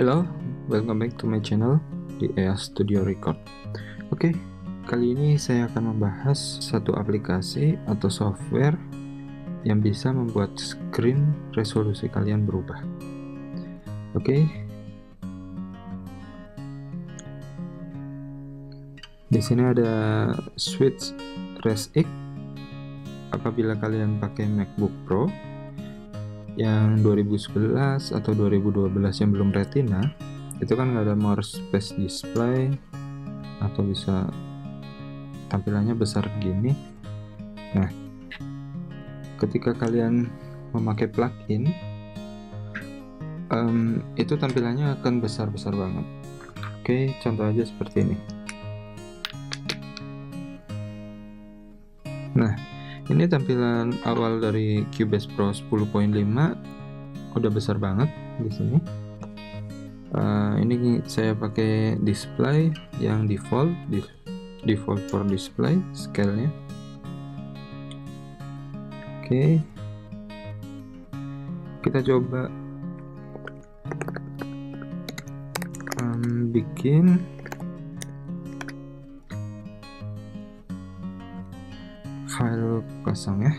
Hello, welcome back to my channel di EA Studio Record. Oke, kali ini saya akan membahas satu aplikasi atau software yang bisa membuat screen resolusi kalian berubah. Oke. Di sini ada SwitchResX. Apabila kalian pakai MacBook Pro yang 2011 atau 2012 yang belum retina, itu kan nggak ada more space display atau bisa tampilannya besar gini. Nah, ketika kalian memakai plugin, itu tampilannya akan besar-besar banget. Oke, contoh aja seperti ini. Nah, ini tampilan awal dari Cubase Pro 10.5 udah besar banget di sini. Ini saya pakai display yang default for display scale-nya. Oke. Kita coba bikin file kosong ya.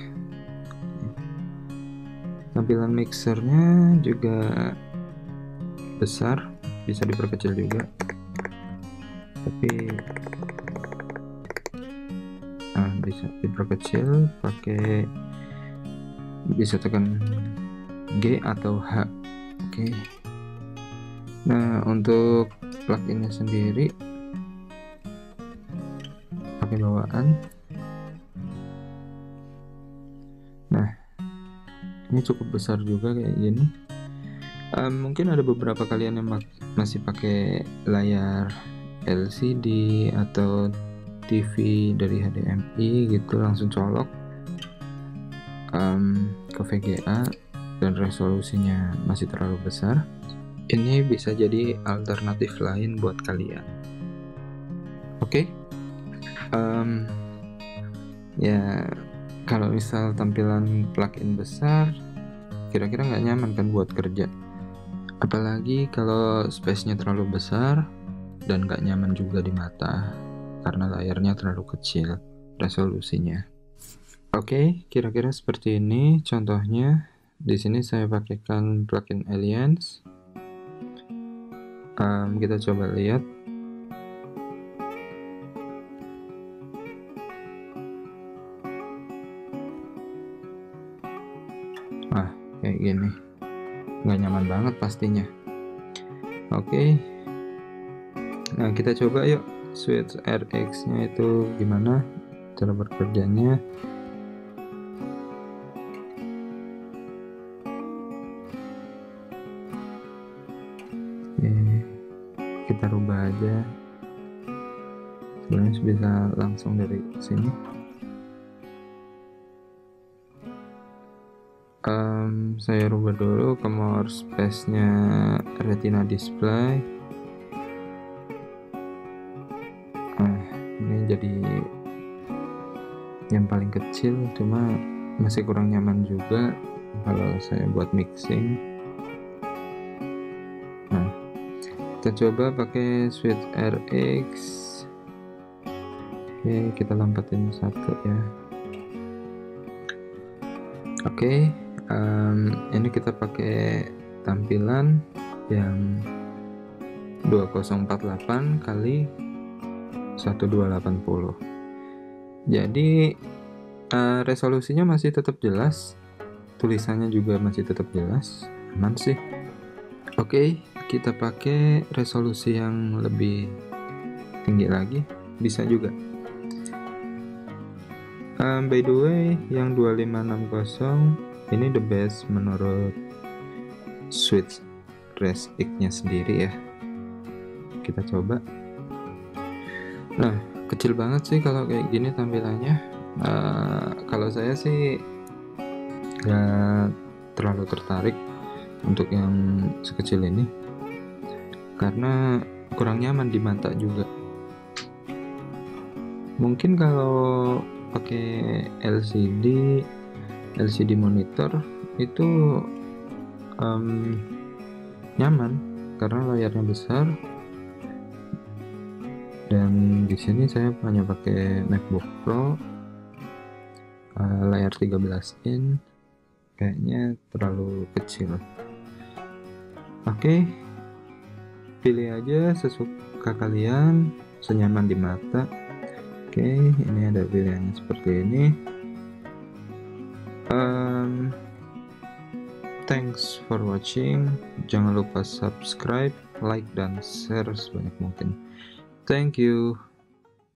Tampilan mixernya juga besar, bisa diperkecil juga. Tapi bisa diperkecil pakai, bisa tekan G atau H. Oke. Nah, untuk pluginnya sendiri pakai bawaan. Ini cukup besar juga kayak gini. Mungkin ada beberapa kalian yang masih pakai layar LCD atau TV dari HDMI gitu, langsung colok ke VGA dan resolusinya masih terlalu besar. Ini bisa jadi alternatif lain buat kalian. Oke. Ya, kalau misal tampilan plugin besar, kira-kira nggak nyaman kan buat kerja. Apalagi kalau space-nya terlalu besar dan nggak nyaman juga di mata karena layarnya terlalu kecil resolusinya. Oke, kira-kira seperti ini contohnya. Di sini saya pakaikan plugin Aliens. Kita coba lihat. Kayak gini nggak nyaman banget pastinya. Oke. Nah, kita coba yuk SwitchResX nya itu gimana cara bekerjanya. Oke, kita rubah aja. Sebenarnya bisa langsung dari sini. Saya rubah dulu ke more space-nya retina display. Ini jadi yang paling kecil, cuma masih kurang nyaman juga kalau saya buat mixing. Nah, kita coba pakai SwitchResX. Oke, kita lompatin satu ya. Oke. Ini kita pakai tampilan yang 2048 kali 1280. Jadi resolusinya masih tetap jelas, tulisannya juga masih tetap jelas, aman sih. Oke, kita pakai resolusi yang lebih tinggi lagi, bisa juga. By the way, yang 2560 ini the best menurut SwitchResX nya sendiri ya. Kita coba. Nah, kecil banget sih kalau kayak gini tampilannya. Kalau saya sih nggak terlalu tertarik untuk yang sekecil ini karena kurang nyaman di mata juga. Mungkin kalau pakai LCD monitor itu nyaman karena layarnya besar, dan di sini saya hanya pakai MacBook Pro layar 13 in, kayaknya terlalu kecil. Oke, pilih aja sesuka kalian, senyaman di mata. Oke, ini ada pilihannya seperti ini. Thanks for watching, jangan lupa subscribe, like, dan share sebanyak mungkin. Thank you.